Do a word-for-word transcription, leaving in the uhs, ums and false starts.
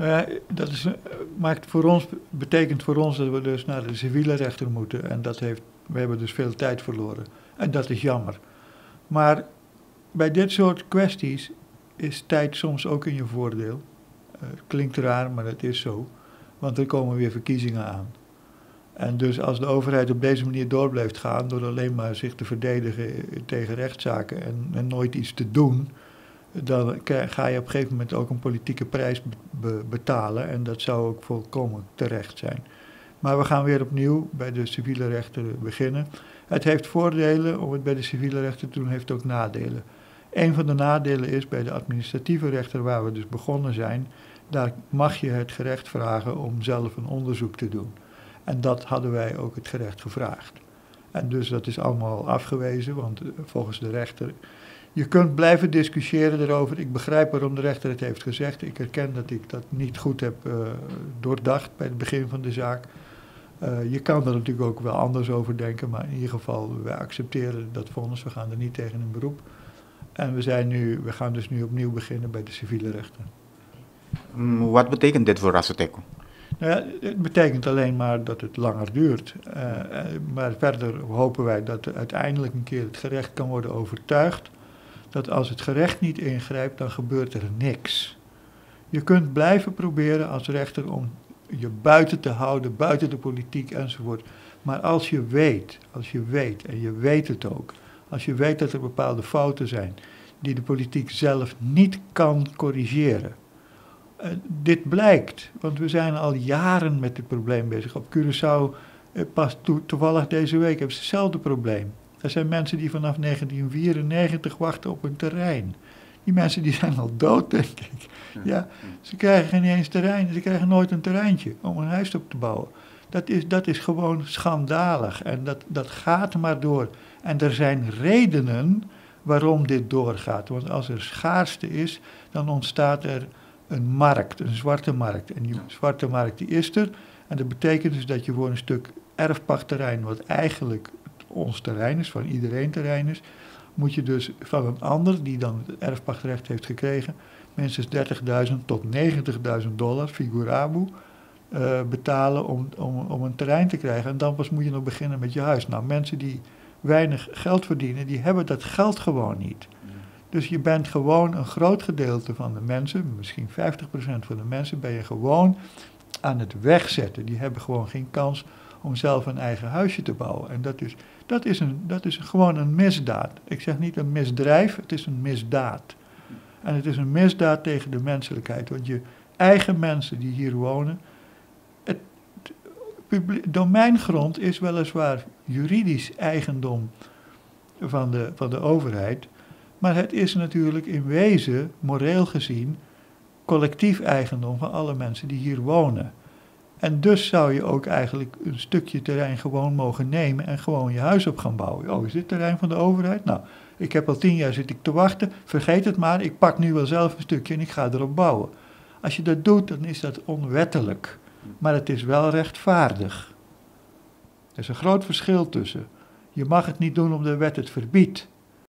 Uh, dat is, maakt voor ons, betekent voor ons dat we dus naar de civiele rechter moeten. En dat heeft, we hebben dus veel tijd verloren. En dat is jammer. Maar bij dit soort kwesties is tijd soms ook in je voordeel. Uh, klinkt raar, maar het is zo. Want er komen weer verkiezingen aan. En dus als de overheid op deze manier door blijft gaan, door alleen maar zich te verdedigen tegen rechtszaken en, en nooit iets te doen, dan ga je op een gegeven moment ook een politieke prijs be betalen. En dat zou ook volkomen terecht zijn. Maar we gaan weer opnieuw bij de civiele rechter beginnen. Het heeft voordelen om het bij de civiele rechter te doen, heeft ook nadelen. Een van de nadelen is bij de administratieve rechter waar we dus begonnen zijn, daar mag je het gerecht vragen om zelf een onderzoek te doen. En dat hadden wij ook het gerecht gevraagd. En dus dat is allemaal afgewezen, want volgens de rechter... Je kunt blijven discussiëren erover. Ik begrijp waarom de rechter het heeft gezegd. Ik herken dat ik dat niet goed heb uh, doordacht bij het begin van de zaak. Uh, je kan er natuurlijk ook wel anders over denken, maar in ieder geval, wij accepteren dat vonnis. We gaan er niet tegen in beroep. En we, zijn nu, we gaan dus nu opnieuw beginnen bij de civiele rechter. Wat betekent dit voor ASOTEKO? Nou ja, het betekent alleen maar dat het langer duurt. Uh, maar verder hopen wij dat uiteindelijk een keer het gerecht kan worden overtuigd dat als het gerecht niet ingrijpt, dan gebeurt er niks. Je kunt blijven proberen als rechter om je buiten te houden, buiten de politiek enzovoort. Maar als je weet, als je weet, en je weet het ook, als je weet dat er bepaalde fouten zijn die de politiek zelf niet kan corrigeren. Uh, dit blijkt, want we zijn al jaren met dit probleem bezig. Op Curaçao, uh, pas to toevallig deze week, hebben ze hetzelfde probleem. Er zijn mensen die vanaf negentien vierennegentig wachten op hun terrein. Die mensen die zijn al dood, denk ik. Ja, ze krijgen geen eens terrein, ze krijgen nooit een terreintje om een huis op te bouwen. Dat is, dat is gewoon schandalig en dat, dat gaat maar door. En er zijn redenen waarom dit doorgaat. Want als er schaarste is, dan ontstaat er een markt, een zwarte markt. En die zwarte markt die is er. En dat betekent dus dat je voor een stuk erfpachtterrein, wat eigenlijk ons terrein is, van iedereen terrein is, moet je dus van een ander die dan het erfpachtrecht heeft gekregen minstens dertigduizend tot negentigduizend dollar, figurabu, uh, betalen om, om, om een terrein te krijgen. En dan pas moet je nog beginnen met je huis. Nou, mensen die weinig geld verdienen, die hebben dat geld gewoon niet. Dus je bent gewoon een groot gedeelte van de mensen, misschien vijftig procent van de mensen, ben je gewoon aan het wegzetten. Die hebben gewoon geen kans om zelf een eigen huisje te bouwen. En dat is, dat is, een, dat is gewoon een misdaad. Ik zeg niet een misdrijf, het is een misdaad. En het is een misdaad tegen de menselijkheid. Want je eigen mensen die hier wonen... Het, het domeingrond is weliswaar juridisch eigendom van de, van de overheid. Maar het is natuurlijk in wezen, moreel gezien, collectief eigendom van alle mensen die hier wonen. En dus zou je ook eigenlijk een stukje terrein gewoon mogen nemen en gewoon je huis op gaan bouwen. Oh, is dit terrein van de overheid? Nou, ik heb al tien jaar zit ik te wachten, vergeet het maar, ik pak nu wel zelf een stukje en ik ga erop bouwen. Als je dat doet, dan is dat onwettelijk, maar het is wel rechtvaardig. Er is een groot verschil tussen. Je mag het niet doen omdat de wet het verbiedt.